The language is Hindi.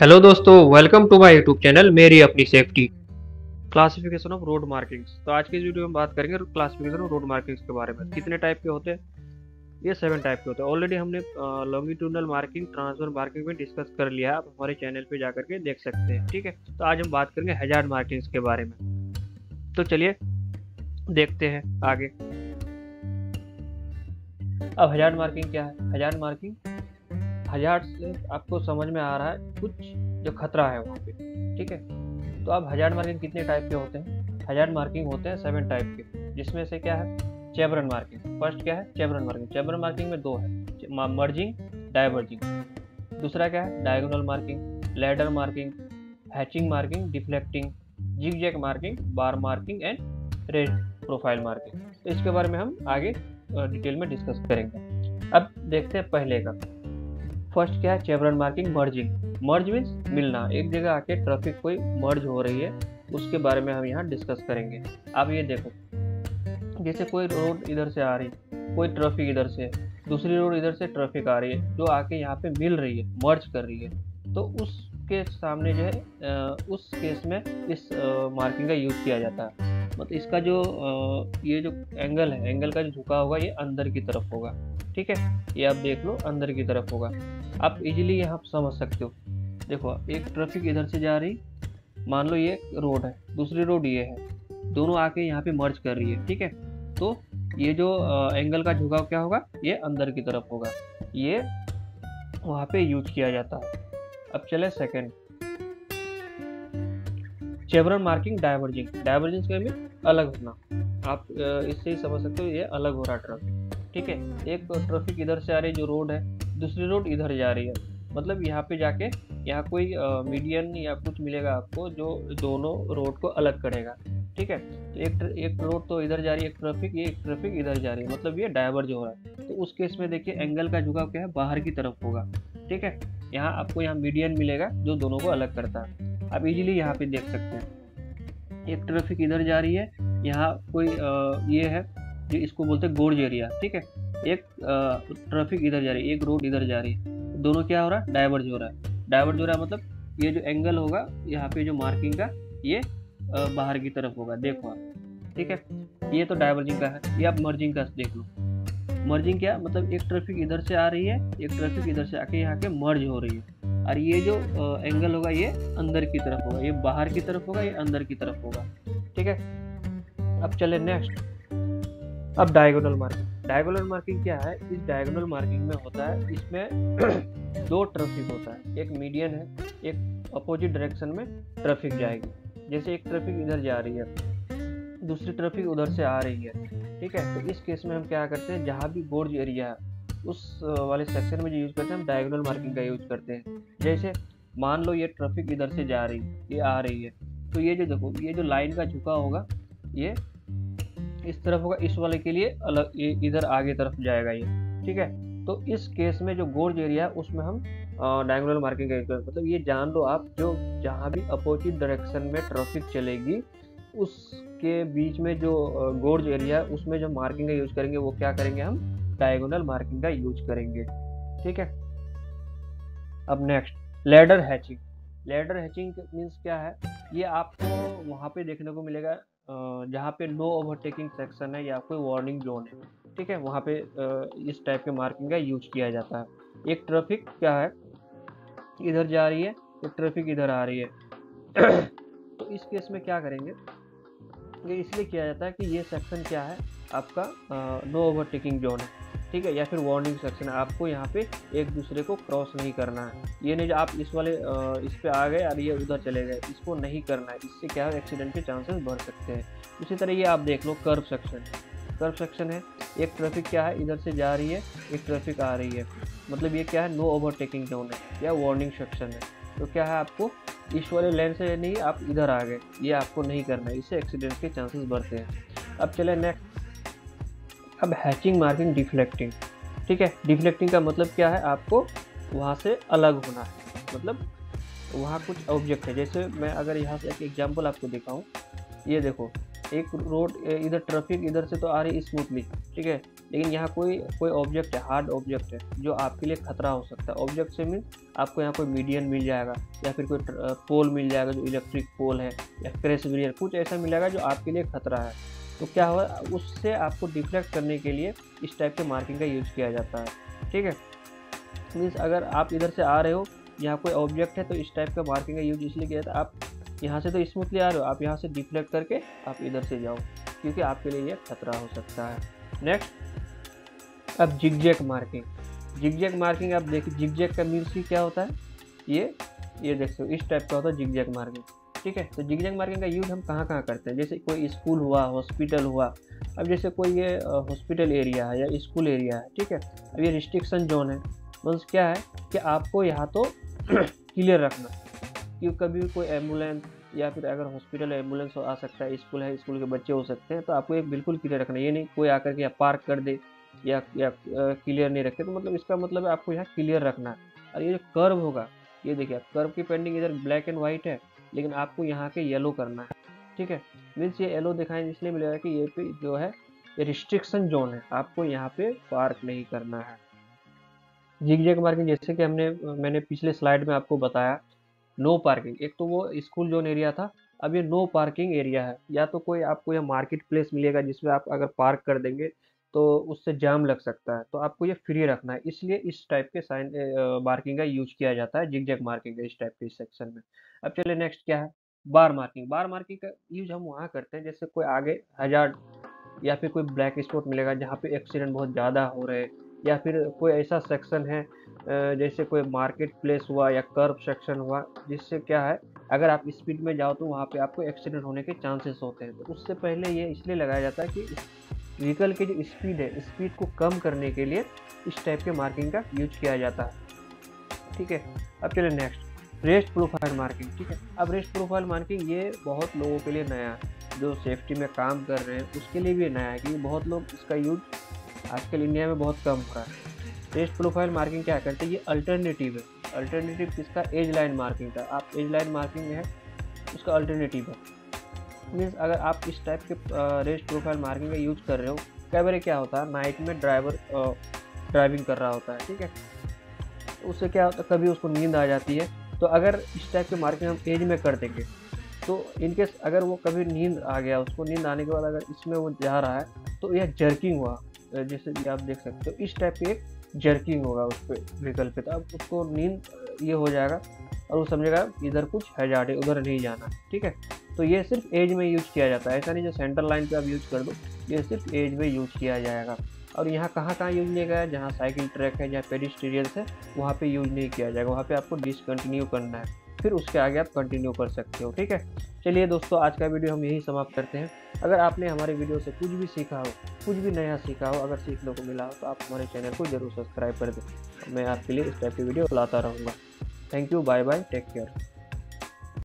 हेलो दोस्तों, welcome to my YouTube channel मेरी अपनी safety. Classification of road markings. तो आज के इस वीडियो में बात करेंगे क्लासिफिकेशन ऑफ रोड मार्किंग्स के बारे में। कितने टाइप के होते हैं? ये 7 टाइप के होते हैं। ऑलरेडी हमने लॉन्गिट्यूडनल मार्किंग, ट्रांसवर्स मार्किंग में डिस्कस कर लिया है, आप हमारे चैनल पे जाकर के देख सकते हैं। ठीक है, तो आज हम बात करेंगे हैजार्ड मार्किंग्स के बारे में। तो चलिए देखते हैं आगे। अब हैजार्ड मार्किंग क्या है? हैजार्ड मार्किंग, हज़ार्ड से आपको समझ में आ रहा है कुछ जो खतरा है वहाँ पे। ठीक है, तो अब हज़ार्ड मार्किंग कितने टाइप के होते हैं? हज़ार्ड मार्किंग होते हैं 7 टाइप के, जिसमें से क्या है? Chevron marking. फर्स्ट क्या है? Chevron marking. चैबरन मार्किंग में 2 है, मर्जिंग, डाइवर्जिंग। दूसरा क्या है? Diagonal marking, ladder marking, hatching marking, deflecting, zigzag marking, bar marking and red profile marking. तो इसके बारे में हम आगे डिटेल में डिस्कस करेंगे। अब देखते हैं पहले का। फर्स्ट क्या है? Chevron marking, merging. Merge means मिलना, एक जगह आके ट्रैफिक कोई मर्ज हो रही है, उसके बारे में हम यहाँ डिस्कस करेंगे। आप ये देखो, जैसे कोई रोड इधर से आ रही है, कोई ट्रैफिक इधर से, दूसरी रोड इधर से ट्रैफिक आ रही है, जो आके यहाँ पे मिल रही है, मर्ज कर रही है, तो उसके सामने जो है उस केस में इस मार्किंग का यूज़ किया जाता है। मतलब इसका जो ये जो एंगल है, एंगल का जो झुका होगा ये अंदर की तरफ होगा। ठीक है, ये आप देख लो, अंदर की तरफ होगा। आप इजीली यहाँ समझ सकते हो। देखो, एक ट्रैफिक इधर से जा रही, मान लो ये रोड है, दूसरी रोड ये है, दोनों आके यहाँ पे मर्ज कर रही है। ठीक है, तो ये जो एंगल का झुकाव क्या होगा? ये अंदर की तरफ होगा, ये वहाँ पे यूज किया जाता है। अब चले second, chevron marking, diverging. Diverging के में अलग होना, आप इससे ही समझ सकते हो ये अलग हो रहा ट्रैफिक। ठीक है, एक ट्रैफिक इधर से आ रही जो रोड है, दूसरी रोड इधर जा रही है, मतलब यहाँ पे जाके यहाँ कोई मीडियन या कुछ मिलेगा आपको जो दोनों रोड को अलग करेगा। ठीक है, तो एक रोड तो इधर जा रही है, एक ट्रैफिक इधर जा रही है, मतलब ये डाइवर्ज हो रहा है। तो उस केस में देखिए एंगल का झुकाव क्या है? बाहर की तरफ होगा। ठीक है, यहाँ आपको यहाँ मीडियन मिलेगा जो दोनों को अलग करता है। आप इजीली यहाँ पे देख सकते हैं, एक ट्रैफिक इधर जा रही है, यहाँ कोई ये है जो इसको बोलते हैं गोर्ज एरिया। ठीक है, एक ट्रैफिक इधर जा रही है, एक रोड इधर जा रही है, दोनों क्या हो रहा है? डाइवर्ज हो रहा है। डाइवर्ज हो रहा है मतलब ये जो एंगल होगा यहाँ पे जो मार्किंग का, ये बाहर की तरफ होगा। देखो आप, ठीक है, ये तो डाइवर्जिंग का है, ये आप मर्जिंग का देख लो। मर्जिंग क्या? मतलब एक ट्रैफिक इधर से आ रही है, एक ट्रैफिक इधर से आके यहाँ के मर्ज हो रही है, और ये जो एंगल होगा ये अंदर की तरफ होगा, ये बाहर की तरफ होगा, ये अंदर की तरफ होगा। ठीक है, अब चले नेक्स्ट। अब डायगोनल मार्किंग। डायगोनल मार्किंग क्या है? इस डायगोनल मार्किंग में होता है, इसमें 2 ट्रैफिक होता है, एक मीडियन है, एक अपोजिट डायरेक्शन में ट्रैफिक जाएगी। जैसे एक ट्रैफिक इधर जा रही है, दूसरी ट्रैफिक उधर से आ रही है। ठीक है, तो इस केस में हम क्या करते हैं? जहाँ भी गोर्ज एरिया है उस वाले सेक्शन में जो यूज़ करते हैं हम डायगोनल मार्किंग का यूज़ करते हैं। जैसे मान लो ये ट्रैफिक इधर से जा रही है, ये आ रही है, तो ये जो देखो ये जो लाइन का झुका होगा ये इस तरफ होगा, इस वाले के लिए अलग, ये इधर आगे तरफ जाएगा ये। ठीक है, तो इस केस में जो गोर्ज एरिया है उसमें हम डायगोनल मार्किंग का यूज़ करते हैं। मतलब ये जान लो आप, जो जहाँ भी अपोजिट डायरेक्शन में ट्रैफिक चलेगी उसके बीच में जो गोर्ज एरिया है उसमें जो मार्किंग का यूज़ करेंगे वो क्या करेंगे? हम डायगोनल मार्किंग का यूज करेंगे। ठीक है, अब next ladder hatching. Ladder hatching means क्या है? ये आपको वहाँ पे देखने को मिलेगा जहाँ पे नो ओवरटेकिंग सेक्शन है या कोई वार्निंग जोन है। ठीक है, वहाँ पे इस टाइप के मार्किंग का यूज किया जाता है। एक ट्रैफिक क्या है? इधर जा रही है, एक ट्रैफिक इधर आ रही है, तो इस केस में क्या करेंगे? ये इसलिए किया जाता है कि ये सेक्शन क्या है आपका? नो ओवरटेकिंग जोन है। ठीक है, या फिर वार्निंग सेक्शन। आपको यहाँ पे एक दूसरे को क्रॉस नहीं करना है, ये नहीं आप इस वाले इस पे आ गए और ये उधर चले गए, इसको नहीं करना है। इससे क्या है? एक्सीडेंट के चांसेस बढ़ सकते हैं। इसी तरह ये आप देख लो, कर्व सेक्शन। कर्व सेक्शन है, एक ट्रैफिक क्या है? इधर से जा रही है, एक ट्रैफिक आ रही है, मतलब ये क्या है? नो ओवरटेकिंग जोन है या वार्निंग सेक्शन है। तो क्या है, आपको इस वाले लेन से नहीं, आप इधर आ गए, ये आपको नहीं करना है, इससे एक्सीडेंट के चांसेस बढ़ते हैं। अब चले नेक्स्ट। अब हैचिंग मार्किंग, डिफ्लेक्टिंग। ठीक है, डिफ्लेक्टिंग का मतलब क्या है? आपको वहाँ से अलग होना है, मतलब वहाँ कुछ ऑब्जेक्ट है। जैसे मैं अगर यहाँ से एक एग्जांपल आपको दिखाऊँ, ये देखो एक रोड इधर ट्रैफिक इधर से तो आ रही स्मूथली। ठीक है, लेकिन यहाँ कोई ऑब्जेक्ट है, हार्ड ऑब्जेक्ट है जो आपके लिए खतरा हो सकता है। ऑब्जेक्ट से मीन आपको यहाँ कोई मीडियन मिल जाएगा या फिर कोई पोल मिल जाएगा जो इलेक्ट्रिक पोल है, या क्रेश बैरियर, कुछ ऐसा मिलेगा जो आपके लिए खतरा है। तो क्या हुआ, उससे आपको डिफ्लेक्ट करने के लिए इस टाइप के मार्किंग का यूज़ किया जाता है। ठीक है, मीन्स अगर आप इधर से आ रहे हो, यहाँ कोई ऑब्जेक्ट है, तो इस टाइप का मार्किंग का यूज इसलिए किया जाता है। आप यहाँ से तो स्मूथली आ रहे हो, आप यहाँ से डिफ्लेक्ट करके आप इधर से जाओ, क्योंकि आपके लिए यह खतरा हो सकता है। नेक्स्ट, अब जिगजैग मार्किंग। जिगजैग मार्किंग आप देखिए, जिगजैग का मीन्स ही क्या होता है, ये देख सकते हो, इस टाइप का होता है जिगजैग मार्किंग। ठीक है, तो जिगजैग मार्किंग का यूज़ हम कहाँ करते हैं, जैसे कोई स्कूल हुआ, हॉस्पिटल हुआ। अब जैसे कोई ये हॉस्पिटल एरिया है या स्कूल एरिया है, ठीक है, अब ये रिस्ट्रिक्शन जोन है। मीन्स क्या है कि आपको यहाँ तो क्लियर रखना, क्योंकि कभी भी कोई एम्बुलेंस या फिर अगर हॉस्पिटल एम्बुलेंस आ सकता है, स्कूल है, स्कूल के बच्चे हो सकते हैं, तो आपको ये बिल्कुल क्लियर रखना। ये नहीं कोई आकर के या पार्क कर दे या क्लियर नहीं रखे, तो मतलब इसका मतलब है आपको यहाँ क्लियर रखना है। और ये जो कर्व होगा, ये देखिए, कर्व की पेंडिंग इधर ब्लैक एंड वाइट है, लेकिन आपको यहाँ के येलो करना है। ठीक है, मीन्स ये येलो दिखाएँ इसलिए मिलेगा कि ये पे जो है ये रिस्ट्रिक्शन जोन है, आपको यहाँ पे पार्क नहीं करना है। जिगजैग मार्किंग, जैसे कि मैंने पिछले स्लाइड में आपको बताया, नो पार्किंग। एक तो वो स्कूल जोन एरिया था, अब ये नो पार्किंग एरिया है। या तो कोई आपको यह मार्केट प्लेस मिलेगा जिसमें आप अगर पार्क कर देंगे तो उससे जाम लग सकता है, तो आपको ये फ्री रखना है। इसलिए इस टाइप के साइन मार्किंग का यूज किया जाता है, जिगजैग मार्किंग का, इस टाइप के सेक्शन में। अब चले नेक्स्ट क्या है, बार मार्किंग। बार मार्किंग का यूज हम वहाँ करते हैं जैसे कोई आगे हजार्ड या फिर कोई ब्लैक स्पॉट मिलेगा जहाँ पे एक्सीडेंट बहुत ज़्यादा हो रहे, या फिर कोई ऐसा सेक्शन है जैसे कोई मार्केट प्लेस हुआ या कर्व सेक्शन हुआ, जिससे क्या है अगर आप स्पीड में जाओ तो वहाँ पे आपको एक्सीडेंट होने के चांसेस होते हैं। तो उससे पहले ये इसलिए लगाया जाता है कि व्हीकल की जो स्पीड है, स्पीड को कम करने के लिए इस टाइप के मार्किंग का यूज किया जाता है। ठीक है, अब चलिए नेक्स्ट, रेस्ट प्रोफाइल मार्किंग। ठीक है, अब रेस्ट प्रोफाइल मार्किंग ये बहुत लोगों के लिए नया है, जो सेफ्टी में काम कर रहे हैं उसके लिए भी नया है, क्योंकि बहुत लोग इसका यूज आजकल इंडिया में बहुत कम हो रहा है। रेस्ट प्रोफाइल मार्किंग क्या करते हैं, ये अल्टरनेटिव है। अल्टरनेटिव किसका, एज लाइन मार्किंग का। आप एज लाइन मार्किंग है उसका अल्टरनेटिव है। मीन्स अगर आप इस टाइप के रेस्ट प्रोफाइल मार्किंग का यूज कर रहे हो, कई बार क्या होता है नाइट में ड्राइवर ड्राइविंग कर रहा होता है, ठीक है, उससे क्या होता है कभी उसको नींद आ जाती है, तो अगर इस टाइप की मार्किंग हम एज में कर देंगे तो इनकेस अगर वो कभी नींद आ गया, उसको नींद आने के बाद अगर इसमें वो जा रहा है तो यह जर्किंग हुआ, जैसे कि आप देख सकते हो इस टाइप की एक जर्किंग होगा उस पर व्हीकल पे, तो अब उसको नींद ये हो जाएगा और वो समझेगा इधर कुछ हजार्ड है, उधर नहीं जाना। ठीक है, तो ये सिर्फ एज में यूज किया जाता है, ऐसा नहीं जो सेंटर लाइन पे आप यूज कर दो, ये सिर्फ एज में यूज किया जाएगा। और यहाँ कहाँ यूज नहीं किया, जहाँ साइकिल ट्रैक है, जहाँ पेडिस्ट्रियंस है, वहाँ पर यूज नहीं किया जाएगा, वहाँ पर आपको डिसकंटिन्यू करना है, फिर उसके आगे आप कंटिन्यू कर सकते हो। ठीक है, चलिए दोस्तों, आज का वीडियो हम यही समाप्त करते हैं। अगर आपने हमारे वीडियो से कुछ भी सीखा हो, कुछ भी नया सीखा हो, अगर सीखने को मिला हो, तो आप हमारे चैनल को जरूर सब्सक्राइब कर दें। मैं आपके लिए इस टाइप की वीडियो लाता रहूँगा। Thank you, bye bye, take care.